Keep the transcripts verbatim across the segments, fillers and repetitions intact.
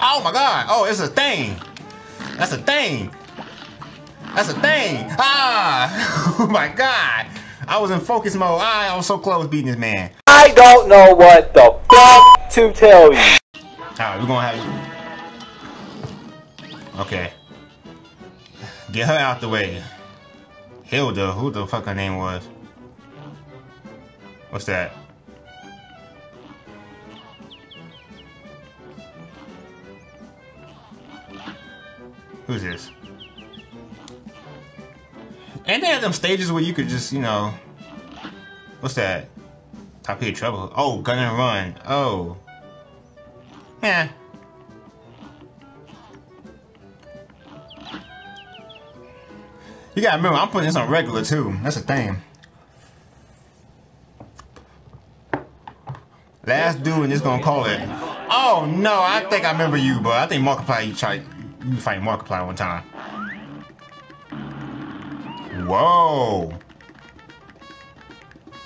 Oh my god. Oh, it's a thing. That's a thing. That's a thing. Ah. Oh my god. I was in focus mode. Ah, I was so close beating this man. I don't know what the fuck to tell you. Alright, we're gonna have. Okay. Get her out the way. Hilda, who the fuck her name was? What's that? Who's this? And they had them stages where you could just, you know, what's that? Top here, trouble. Oh, gun and run. Oh. Yeah. You gotta remember, I'm putting this on regular too. That's a thing. Last dude, and just gonna call it. Oh no, I think I remember you, but I think Markiplier, you tried, you fight Markiplier one time. Whoa!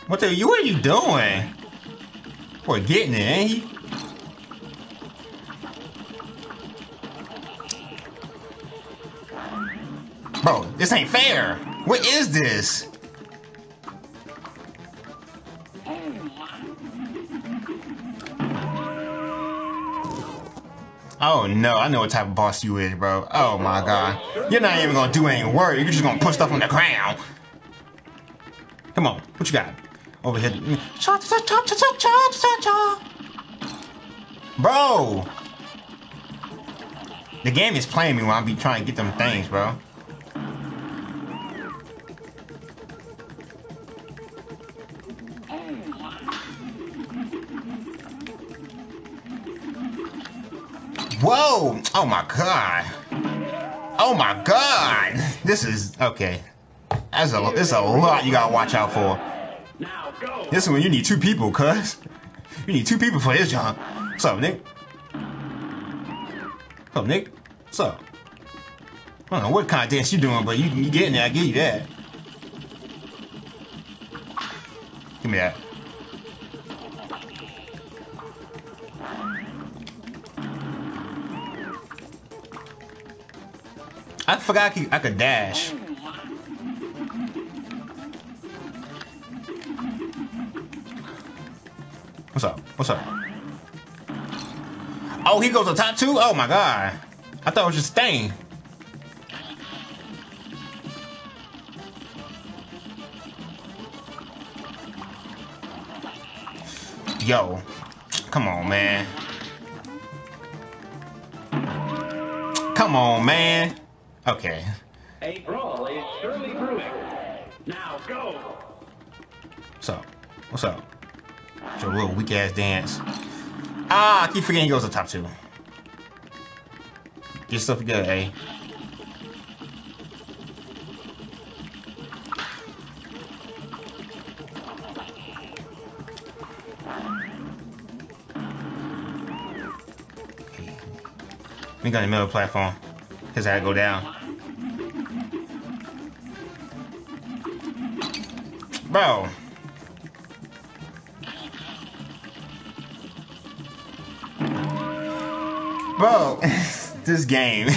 What the? You? What are you doing? Boy, getting it, ain't he? Bro, this ain't fair. What is this? Oh no, I know what type of boss you is, bro. Oh my god. You're not even gonna do any work. You're just gonna put stuff on the ground. Come on, what you got? Over here. Bro! The game is playing me when I be trying to get them things, bro. Whoa! Oh my god! Oh my god! This is okay. That's a it's a lot you gotta watch out for. This one you need two people, cuz you need two people for this job. What's up, Nick? What's up, Nick? What's up? I don't know what kind of dance you doing, but you you getting there. I give you that. Give me that. I forgot I could, I could dash. What's up? What's up? Oh, he goes to top two? Oh my god. I thought it was just staying. Yo. Come on, man. Come on, man. Okay. A brawl is surely brewing. Now go. What's up? What's up? It's your little weak ass dance. Ah, I keep forgetting he goes to top two. Get stuff together, eh? We got the middle platform. Cause I go down. Bro. Bro, this game.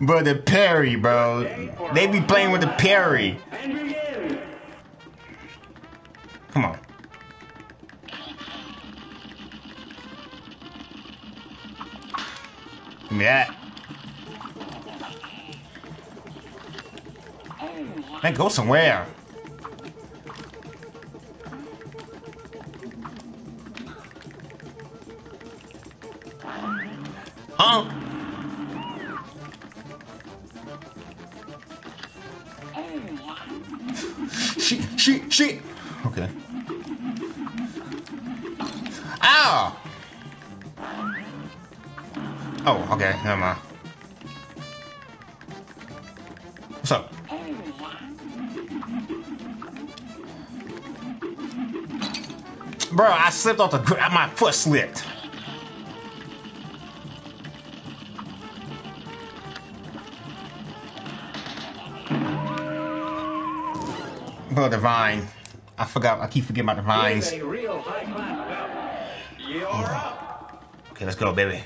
But the parry, bro. They be playing with the parry. Come on. Give me that. Man, go somewhere. Huh? She, she, she. Okay. Ow! Oh, okay, never mind. What's up? Bro, I slipped off the gr- my foot slipped. Bro, the vine. I forgot. I keep forgetting about the vines. You're up. Okay, let's go, baby.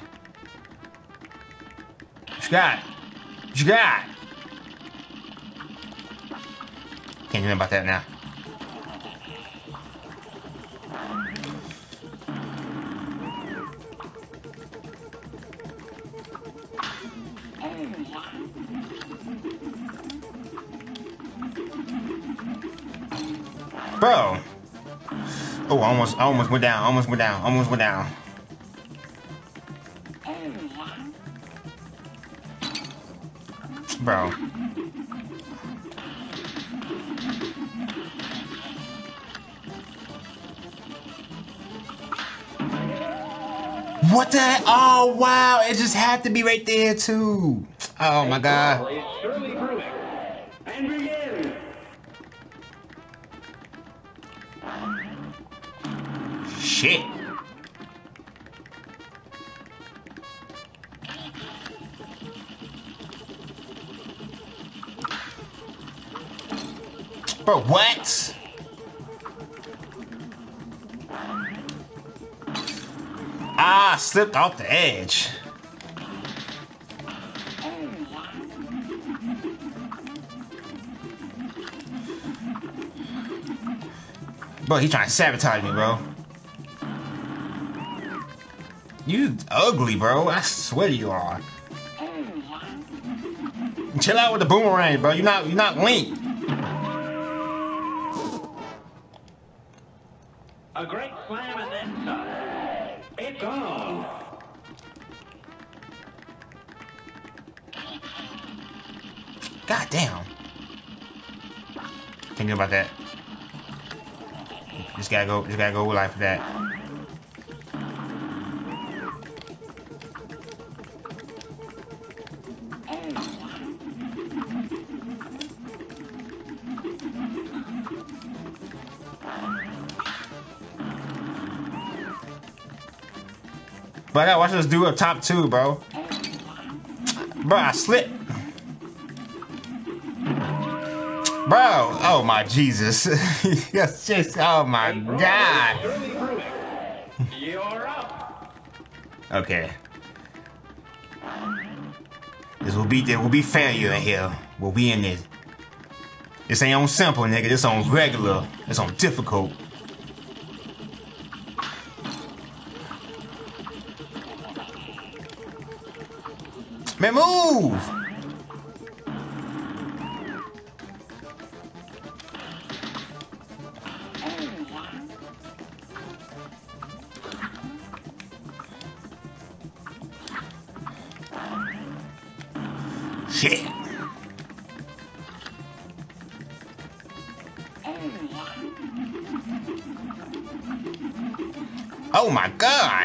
Jack! Jack! Can't do nothing about that now. Bro! Oh, I almost, I almost went down, almost went down, almost went down. Bro. What the heck? Oh, wow. It just had to be right there, too. Oh, my God. Shit. Bro, what? Ah, slipped off the edge. Bro, he trying to sabotage me, bro. You ugly, bro. I swear you are. Chill out with the boomerang, bro. You're not, you're not Link. A great slam and then some. It's gone. God damn. Can't do about that. Just gotta go. Just gotta go with life for that. But I gotta watch this dude up top too, bro. Bro, I slipped. Bro, oh my Jesus. Yes, just, oh my God. You're up. Okay. This will be, there will be failure in here. We'll be in this. This ain't on simple, nigga. This on regular. This on difficult. Man, move! Shit! Oh my God!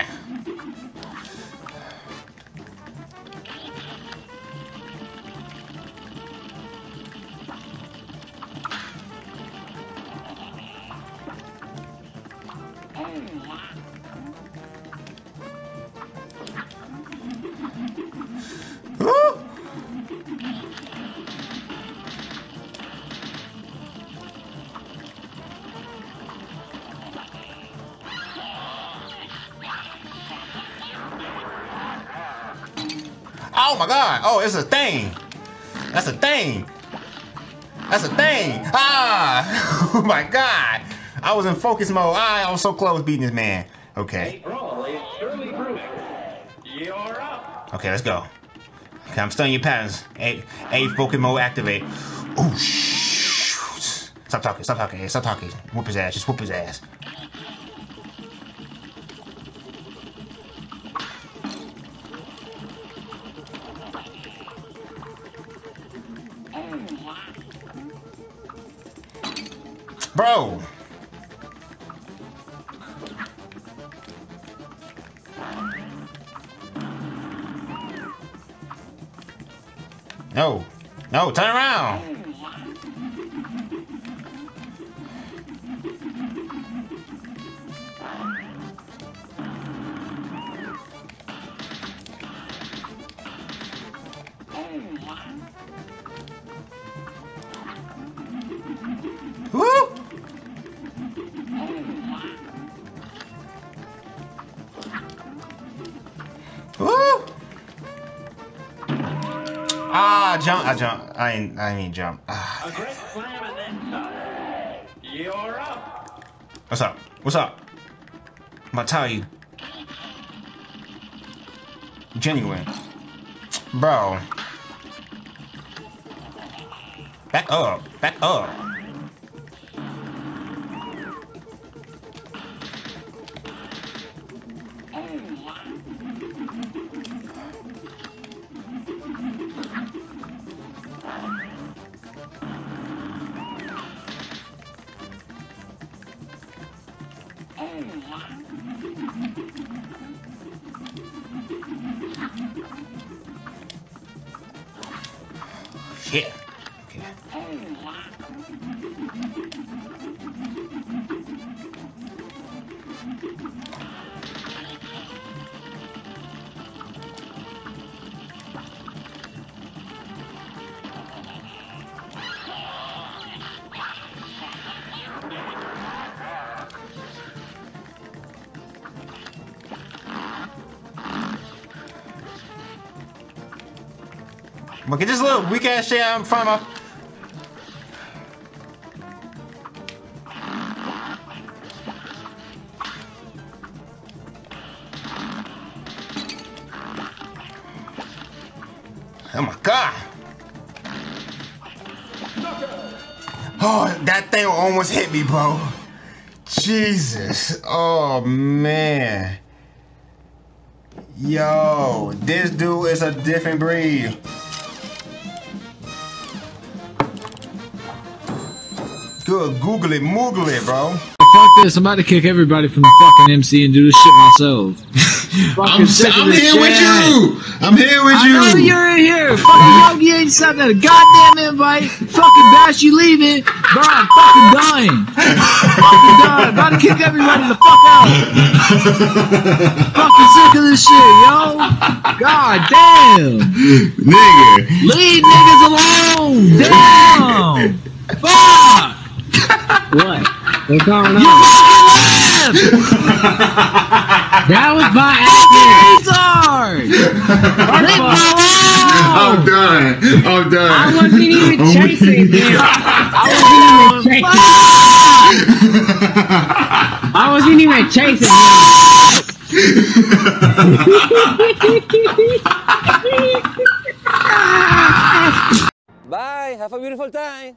Oh my God! Oh, it's a thing. That's a thing. That's a thing. Ah! Oh my God! I was in focus mode. Ah, I was so close beating this man. Okay. Okay, let's go. Okay, I'm studying your patterns. A, a focus mode activate. Oh shoot! Stop talking. Stop talking. Stop talking. Whoop his ass. Just whoop his ass. Bro! No! No, turn around! Woo! Ah, jump! I jump! I ain't. I ain't jump. Ah. A great slam and then stop. You're up. What's up? What's up? I'm about to tell you. Genuine, bro. Back up! Back up! Yeah. Okay. Look at this little weak ass shit out in front of my. Oh my god! Oh, that thing almost hit me, bro. Jesus. Oh man. Yo, this dude is a different breed. Good googly moogly, bro. Fuck this, I'm about to kick everybody from the fucking M C and do this shit myself. I'm, so, I'm here shit. with you! I'm here with I you! I know you're in here! Fucking Yogi ain't sent a goddamn invite! Fucking Bash, you leaving! Bro, I'm fucking dying! Fucking dying! I'm about to kick everybody the fuck out! Fucking sick of this shit, yo! God damn! Nigga! Leave niggas alone! Damn! Fuck! What? What's going on? You fucking left! That was my accident! I'm done. I'm done. I wasn't even oh chasing him. I wasn't even chasing him. I wasn't even chasing him. Bye. Have a beautiful time.